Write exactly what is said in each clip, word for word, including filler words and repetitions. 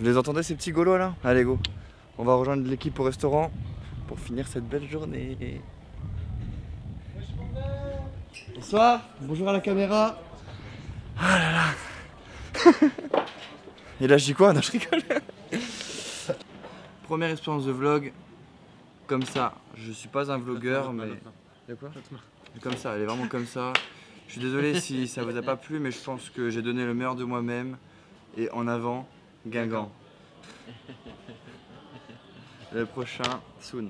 Vous les entendez ces petits gaulois là? Allez go, on va rejoindre l'équipe au restaurant pour finir cette belle journée. Bonsoir, bonjour à la caméra. Ah là là. Et là je dis quoi? Non je rigole. Première expérience de vlog, comme ça. Je suis pas un vlogueur mais... De quoi? Comme ça, elle est vraiment comme ça. Je suis désolé si ça vous a pas plu, mais je pense que j'ai donné le meilleur de moi-même. Et en avant, Guingamp. Le prochain, soon.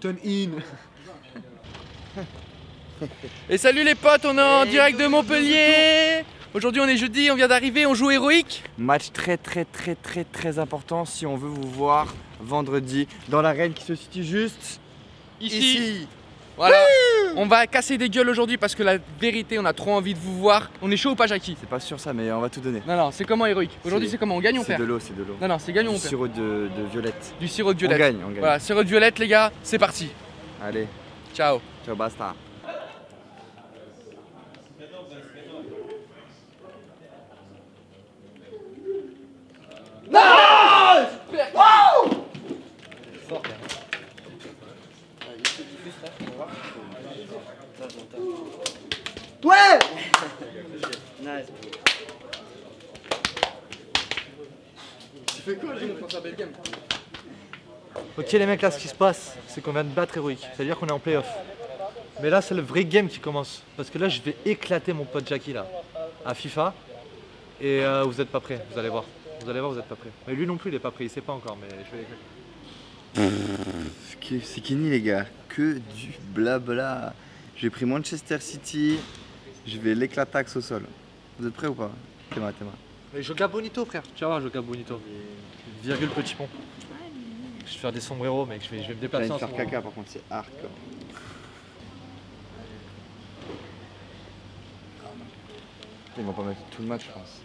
Turn in. Et salut les potes, on est en direct de Montpellier. Aujourd'hui on est jeudi, on vient d'arriver, on joue Heroic. Match très très très très très important si on veut vous voir vendredi dans l'arène qui se situe juste ici. ici. Voilà, on va casser des gueules aujourd'hui parce que la vérité, on a trop envie de vous voir. On est chaud ou pas, Jackie? C'est pas sûr ça, mais on va tout donner. Non, non, c'est comment Heroic? Aujourd'hui, c'est comment? On gagne ou on perd? C'est de l'eau, c'est de l'eau. Non, non, c'est gagne ou on perd? Du sirop de, de violette. Du sirop de violette. On gagne, on gagne. Voilà, sirop de violette, les gars, c'est parti. Allez. Ciao. Ciao, basta. Non! Wow! Ouais! Nice. Tu fais quoi Jim pour ta belle game? Ok les mecs, là ce qui se passe c'est qu'on vient de battre Heroic, c'est-à-dire qu'on est en playoff. Mais là c'est le vrai game qui commence. Parce que là je vais éclater mon pote Jackie là à FIFA. Et euh, vous êtes pas prêts, vous allez voir. Vous allez voir, vous êtes pas prêts. Mais lui non plus il est pas prêt, il sait pas encore, mais je vais éclater. C'est Kenny les gars, que du blabla. J'ai pris Manchester City, je vais l'éclataxe au sol. Vous êtes prêts ou pas? T'es mal, t'es mal. Mais Joga Bonito frère, tu vas voir Joga Bonito. Et... Virgule petit pont. Je vais faire des sombreros mec, je vais, je vais me déplacer en faire caca par contre, c'est hardcore. Ils vont pas mettre tout le match je pense.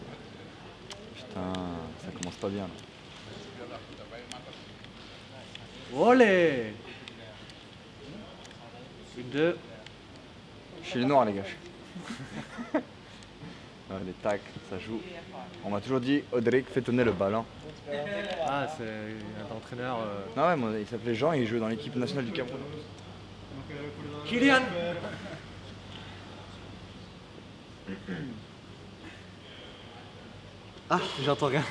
Putain, ça commence pas bien là. Olé! Une, deux. Je suis les noirs les gars. Ouais, les tacs, ça joue. On m'a toujours dit, Audric, fais tourner le ballon. Ah, c'est un entraîneur... Euh... Non ouais, moi, il s'appelait Jean et il jouait dans l'équipe nationale du Cameroun. Kylian! Ah, j'entends rien.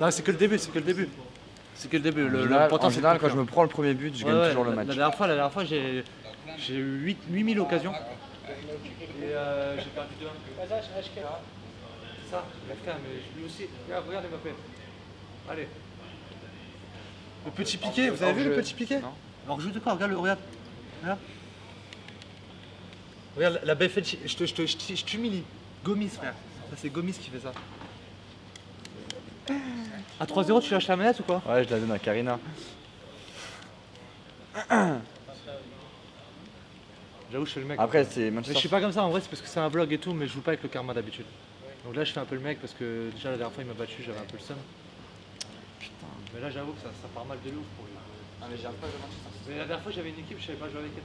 Non, c'est que le début, c'est que le début. C'est que le début. Le, général, le en général, quand je me prends le premier but, je ouais, gagne ouais, toujours la, le match. La dernière fois, la dernière fois, j'ai eu huit mille occasions. Et euh, j'ai perdu deux un. C'est ça, mais lui aussi. Regarde, regarde Mbappé. Allez. Le petit piqué, vous avez vu le petit piqué? Alors joue de quoi? Regarde, regarde. Regarde. Regarde la B F L, je t'humilie. Gomis, frère. Ça c'est Gomis qui fait ça. À trois zéro, tu lâches la manette ou quoi? Ouais, je la donne à Karina. J'avoue, je suis le mec. Après, c'est Manchester. Je suis pas comme ça en vrai, c'est parce que c'est un vlog et tout, mais je joue pas avec le karma d'habitude. Donc là, je fais un peu le mec parce que déjà la dernière fois il m'a battu, j'avais un peu le seum. Putain. Mais là, j'avoue que ça, ça part mal de l'ouf pour lui. Ah, mais j'ai un peu de Manchester. Mais la dernière fois, j'avais une équipe, je savais pas jouer avec elle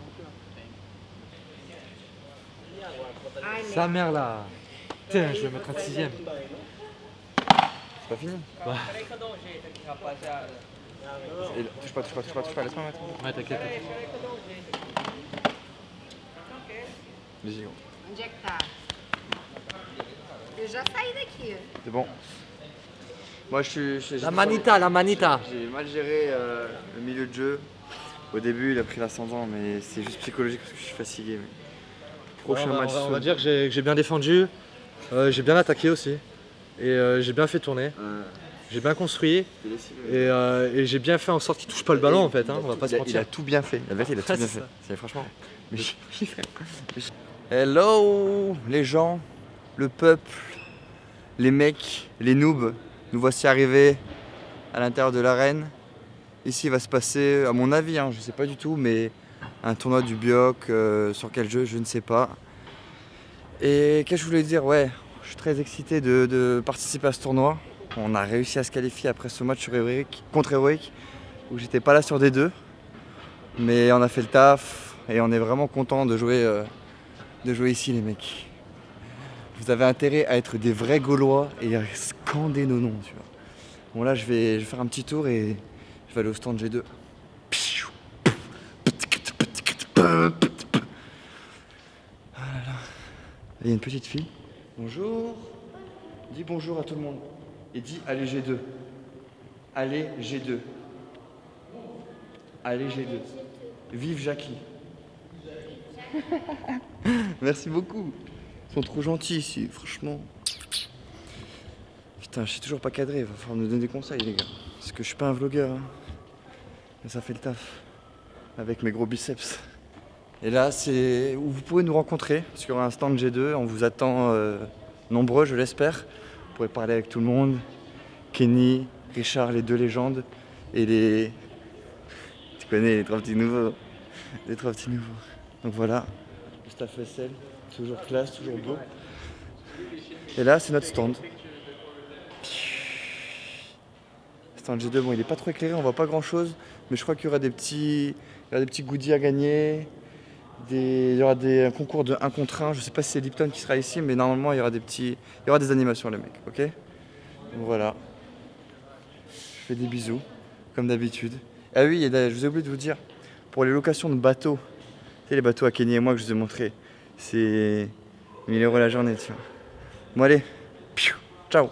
non plus. Hein. Sa mère là. Putain, je vais mettre un sixième. C'est pas fini? Bah. Touche pas, touche pas, touche pas, touche pas, laisse-moi mettre. Ouais, t'inquiète. Vas-y, gros. Déjà saí daqui. C'est bon. Moi, je suis. La manita, la manita. J'ai mal géré euh, le milieu de jeu. Au début, il a pris l'ascendant, mais c'est juste psychologique parce que je suis fatigué. Mais... Prochain match. On va dire que j'ai bien défendu. Euh, j'ai bien attaqué aussi. Et euh, j'ai bien fait tourner, euh... j'ai bien construit et, euh, et j'ai bien fait en sorte qu'il touche pas le ballon en fait, hein, on va pas se mentir. Il a tout bien fait, la vérité il a tout bien fait, c'est franchement. Hello les gens, le peuple, les mecs, les noobs, nous voici arrivés à l'intérieur de l'arène. Ici il va se passer, à mon avis, hein, je sais pas du tout, mais un tournoi du Bioc, euh, sur quel jeu je ne sais pas. Et qu'est-ce que je voulais dire, ouais. Je suis très excité de, de participer à ce tournoi. On a réussi à se qualifier après ce match sur Heroic, contre Heroic où j'étais pas là sur D deux. Mais on a fait le taf et on est vraiment content de jouer, euh, de jouer ici les mecs. Vous avez intérêt à être des vrais Gaulois et à scandé nos noms, tu vois. Bon là je vais, je vais faire un petit tour et je vais aller au stand G deux. Ah là là. Il y a une petite fille. Bonjour. Dis bonjour à tout le monde. Et dis allez G deux. Allez G deux. Allez G deux. Vive Jackie. Merci beaucoup. Ils sont trop gentils ici, franchement. Putain, je suis toujours pas cadré, il va falloir me donner des conseils les gars. Parce que je suis pas un vlogueur, hein. Mais ça fait le taf. Avec mes gros biceps. Et là, c'est où vous pouvez nous rencontrer, parce qu'il y aura un stand G deux, on vous attend euh, nombreux, je l'espère. Vous pourrez parler avec tout le monde. Kenny, Richard, les deux légendes, et les... Tu connais, les trois petits nouveaux. Les trois petits nouveaux. Donc voilà, le staff S L, toujours classe, toujours beau. Et là, c'est notre stand. Stand G deux, bon, il est pas trop éclairé, on voit pas grand chose, mais je crois qu'il y aura des petits... Il y aura des petits goodies à gagner, des... il y aura des concours de un contre un, je sais pas si c'est Lipton qui sera ici, mais normalement il y aura des petits... Il y aura des animations les mecs, ok? Donc voilà. Je fais des bisous, comme d'habitude. Ah oui, et je vous ai oublié de vous dire, pour les locations de bateaux, tu sais les bateaux à Kenny et moi que je vous ai montré, c'est mille euros la journée, tu vois. Bon allez, ciao!